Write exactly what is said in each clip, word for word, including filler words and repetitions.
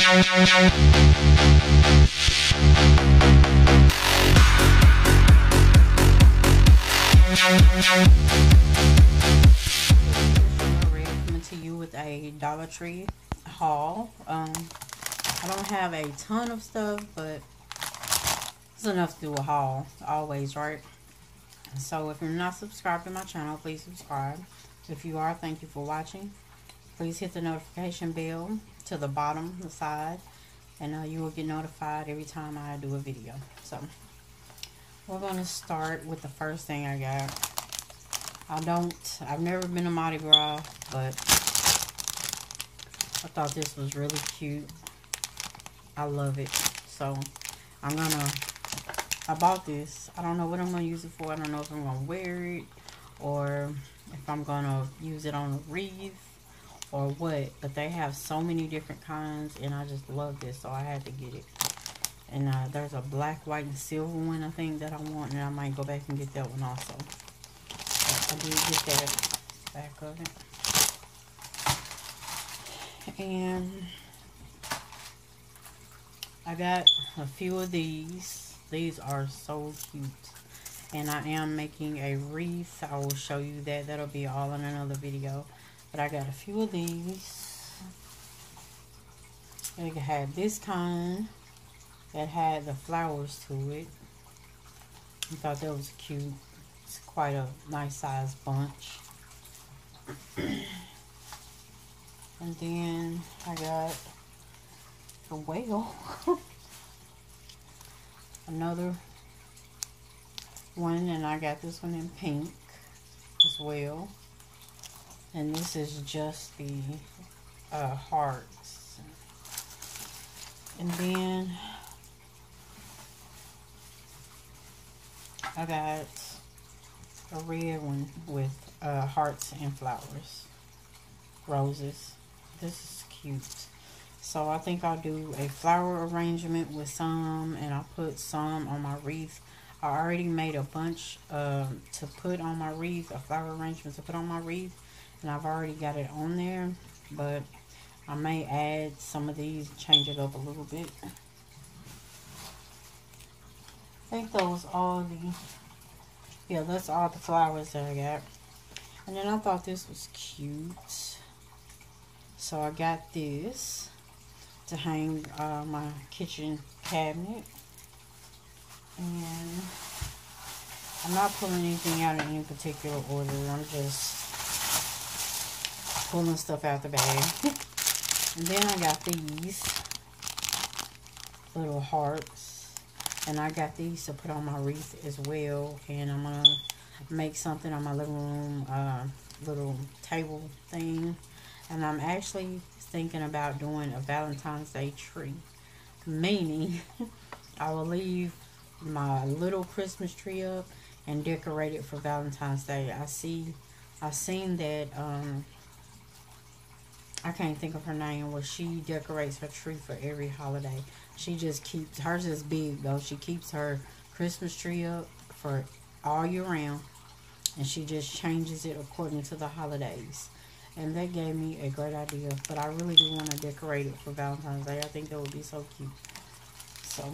Coming to you with a Dollar Tree haul. Um, I don't have a ton of stuff, but it's enough to do a haul, always, right? So if you're not subscribed to my channel, please subscribe. If you are, thank you for watching. Please hit the notification bell to the bottom, the side, and uh, you will get notified every time I do a video. So we're going to start with the first thing I got. I don't, I've never been to Mardi Gras, but I thought this was really cute. I love it. So I'm going to, I bought this. I don't know what I'm going to use it for. I don't know if I'm going to wear it or if I'm going to use it on a wreath or what, but they have so many different kinds, and I just love this, so I had to get it. And uh, there's a black, white, and silver one, I think, that I want, and I might go back and get that one also. So I did get that back of it. And I got a few of these. These are so cute. And I am making a wreath. I will show you that. That'll be all in another video. But I got a few of these. It had this kind that had the flowers to it. I thought that was cute. It's quite a nice size bunch. And then I got a whale. Another one, and I got this one in pink as well. And this is just the uh, hearts. And then I got a red one with uh, hearts and flowers, roses. This is cute. So I think I'll do a flower arrangement with some, and I'll put some on my wreath. I already made a bunch uh, to put on my wreath, a flower arrangement to put on my wreath. And I've already got it on there, but I may add some of these, change it up a little bit. I think those all the, yeah, that's all the flowers that I got. And then I thought this was cute, so I got this to hang uh, my kitchen cabinet. And I'm not pulling anything out in any particular order. I'm just pulling stuff out the bag. And then I got these little hearts, and I got these to put on my wreath as well. And I'm gonna make something on my living room uh, little table thing. And I'm actually thinking about doing a Valentine's Day tree, meaning I will leave my little Christmas tree up and decorate it for Valentine's Day. I see I've seen that um I can't think of her name, where she decorates her tree for every holiday. She just keeps, hers is big though. She keeps her Christmas tree up for all year round, and she just changes it according to the holidays. And that gave me a great idea, but I really do want to decorate it for Valentine's Day. I think that would be so cute. So,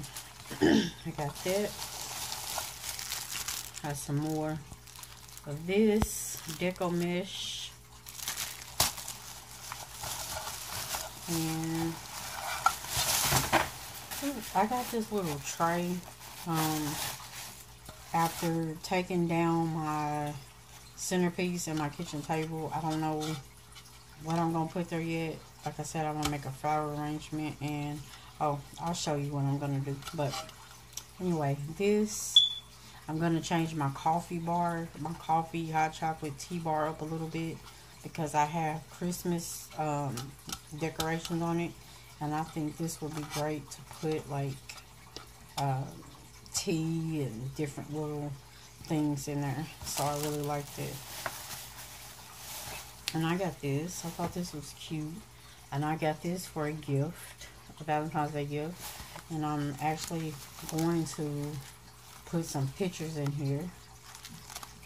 I got that. Got some more of this deco mesh. And I got this little tray um, after taking down my centerpiece and my kitchen table. I don't know what I'm going to put there yet. Like I said, I'm going to make a flower arrangement, and oh, I'll show you what I'm going to do. But anyway, this, I'm going to change my coffee bar, my coffee, hot chocolate, tea bar up a little bit, because I have Christmas um, decorations on it, and I think this would be great to put like uh, tea and different little things in there. So I really liked it. And I got this. I thought this was cute, and I got this for a gift, a Valentine's Day gift. And I'm actually going to put some pictures in here.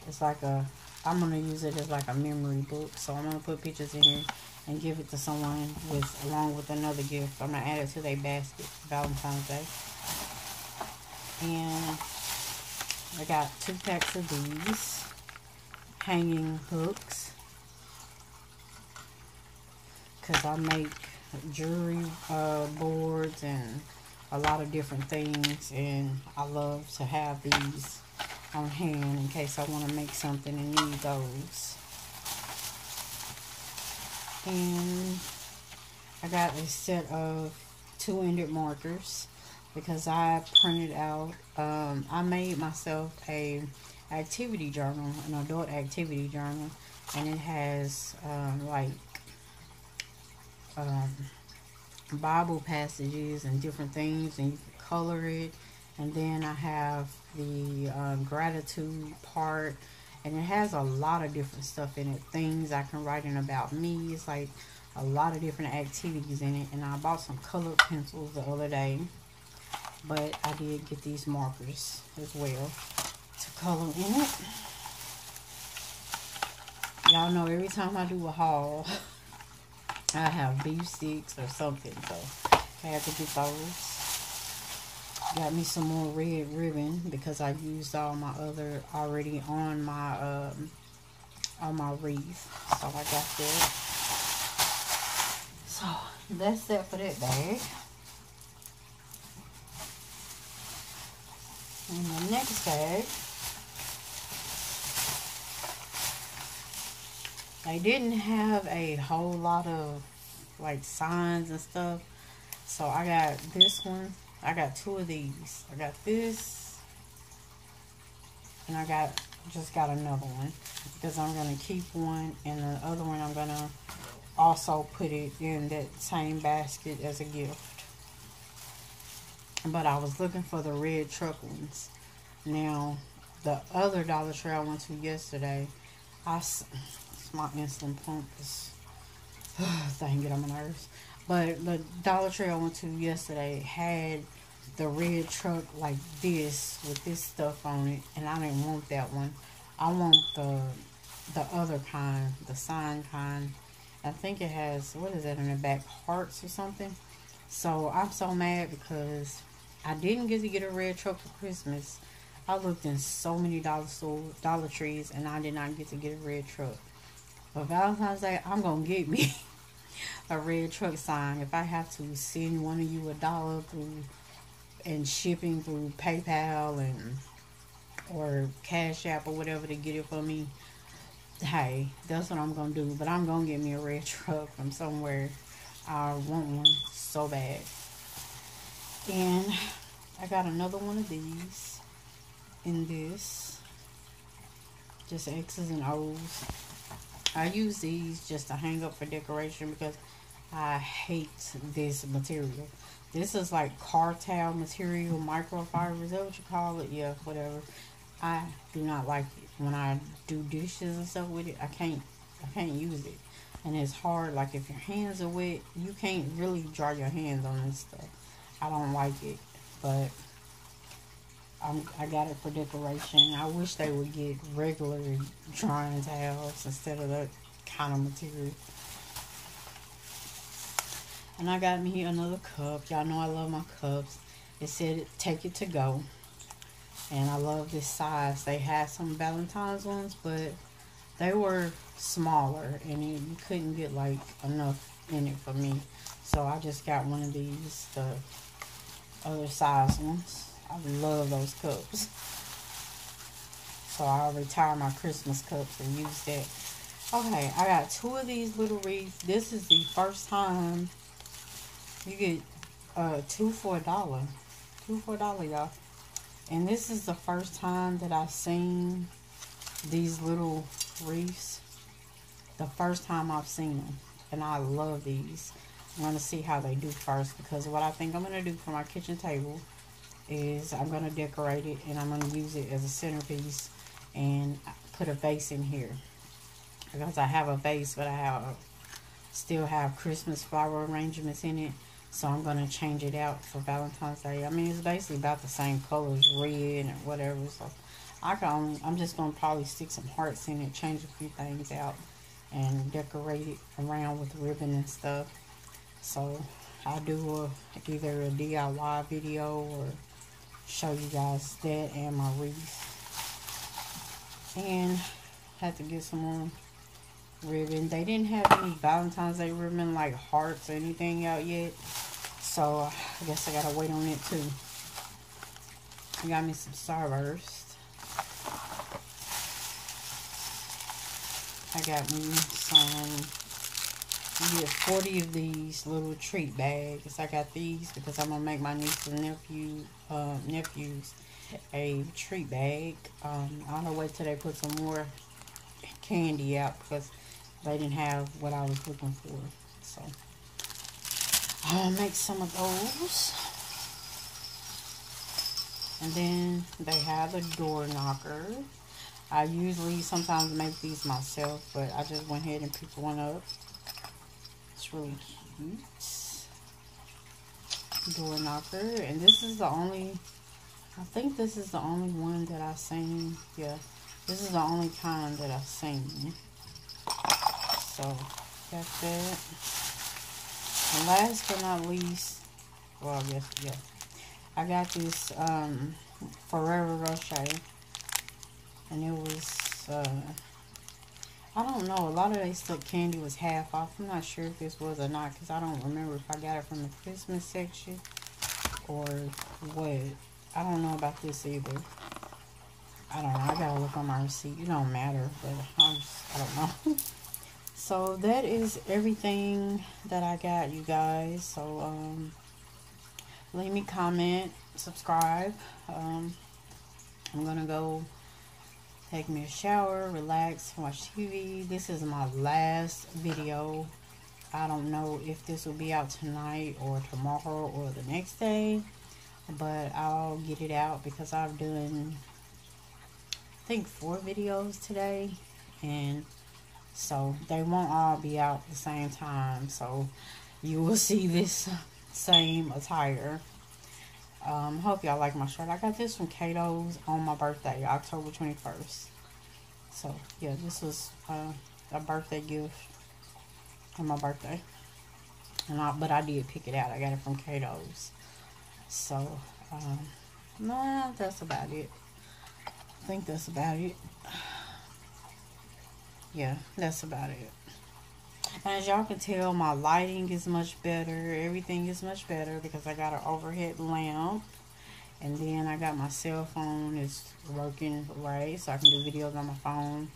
It's like a I'm going to use it as like a memory book. So I'm going to put pictures in here and give it to someone with along with another gift. I'm going to add it to their basket for Valentine's Day. And I got two packs of these hanging hooks, because I make jewelry uh, boards and a lot of different things, and I love to have these on hand in case I want to make something and need those. And I got a set of two-ended markers because I printed out, um, I made myself a activity journal, an adult activity journal, and it has um, like um, Bible passages and different things, and you can color it. And then I have the uh, gratitude part, and it has a lot of different stuff in it. Things I can write in about me. It's like a lot of different activities in it. And I bought some colored pencils the other day, but I did get these markers as well to color in it. Y'all know every time I do a haul, I have beef sticks or something, so I have to get those. Got me some more red ribbon because I used all my other already on my um, on my wreath, so I got that. So that's it for that bag. And the next bag, they didn't have a whole lot of like signs and stuff, so I got this one. I got two of these. I got this, and I got just got another one because I'm gonna keep one, and the other one I'm gonna also put it in that same basket as a gift. But I was looking for the red truck ones. Now, the other Dollar Tree I went to yesterday, I my insulin pump is dang it on my nerves. But the Dollar Tree I went to yesterday had the red truck like this with this stuff on it, and I didn't want that one. I want the the other kind, the sign kind. I think it has, what is that in the back, hearts or something. So I'm so mad because I didn't get to get a red truck for Christmas. I looked in so many dollar stores, Dollar Trees, and I did not get to get a red truck. But Valentine's Day, I'm gonna get me a red truck sign. If I have to send one of you a dollar through and shipping through PayPal and or Cashapp or whatever to get it for me, hey, that's what I'm gonna do. But I'm gonna get me a red truck from somewhere. I want one so bad. And I got another one of these in this, just X's and O's. I use these just to hang up for decoration because I hate this material. This is like cartel material, microfiber, is that what you call it? Yeah, whatever. I do not like it. When I do dishes and stuff with it, I can't, I can't use it. And it's hard, like if your hands are wet, you can't really dry your hands on this stuff. I don't like it, but I'm, I got it for decoration. I wish they would get regular drying towels instead of that kind of material. And I got me another cup. Y'all know I love my cups. It said take it to go. And I love this size. They had some Valentine's ones, but they were smaller, and it, you couldn't get like enough in it for me. So I just got one of these, the other size ones. I love those cups. So I'll retire my Christmas cups and use that. Okay, I got two of these little wreaths. This is the first time you get uh, two for a dollar. Two for a dollar, y'all. And this is the first time that I've seen these little wreaths. The first time I've seen them. And I love these. I'm going to see how they do first, because what I think I'm going to do for my kitchen table is I'm going to decorate it, and I'm going to use it as a centerpiece and put a vase in here, because I have a vase, but I have, still have Christmas flower arrangements in it, so I'm going to change it out for Valentine's Day. I mean, it's basically about the same colors, red and whatever, so I can, I'm just going to probably stick some hearts in it, change a few things out, and decorate it around with ribbon and stuff. So I'll do a, either a D I Y video or show you guys that and my wreath. And I had to get some more ribbon. They didn't have any Valentine's Day ribbon like hearts or anything out yet. So I guess I got to wait on it too. I got me some Starburst. I got me some, you get forty of these little treat bags. I got these because I'm going to make my niece and nephew, uh, nephews a treat bag. Um, I'm going to wait till they put some more candy out because they didn't have what I was looking for. So I'll make some of those. And then they have a door knocker. I usually sometimes make these myself, but I just went ahead and picked one up. It's really cute. Door knocker. And this is the only, I think this is the only one that I've seen. Yeah, this is the only kind that I've seen. So, that's it. And last but not least, well, I guess, yeah. I got this um, Ferrero Rocher. And it was, uh, I don't know, a lot of they stuck candy was half off. I'm not sure if this was or not because I don't remember if I got it from the Christmas section or what. I don't know about this either. I don't know. I gotta look on my receipt. It don't matter, but I'm just, I don't know. So that is everything that I got, you guys. So, um, leave me comment, subscribe. Um, I'm gonna go take me a shower, relax, watch T V. This is my last video. I don't know if this will be out tonight or tomorrow or the next day, but I'll get it out because I've done, I think, four videos today, and so they won't all be out at the same time. So you will see this same attire. Um, hope y'all like my shirt. I got this from Kato's on my birthday, October twenty-first. So, yeah, this was uh, a birthday gift on my birthday. And I, but I did pick it out. I got it from Kato's. So, um, nah, that's about it. I think that's about it. Yeah, that's about it. As y'all can tell, my lighting is much better. Everything is much better because I got an overhead lamp. And then I got my cell phone. It's working right, so I can do videos on my phone.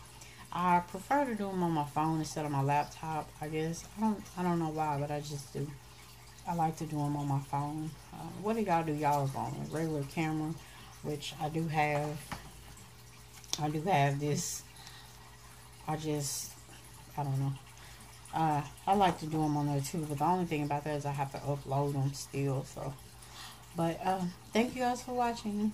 I prefer to do them on my phone instead of my laptop, I guess. I don't, I don't know why, but I just do. I like to do them on my phone. Uh, what do y'all do y'all's on? A regular camera, which I do have. I do have this. I just, I don't know. Uh, I like to do them on there too, but the only thing about that is I have to upload them still. So, but uh, thank you guys for watching.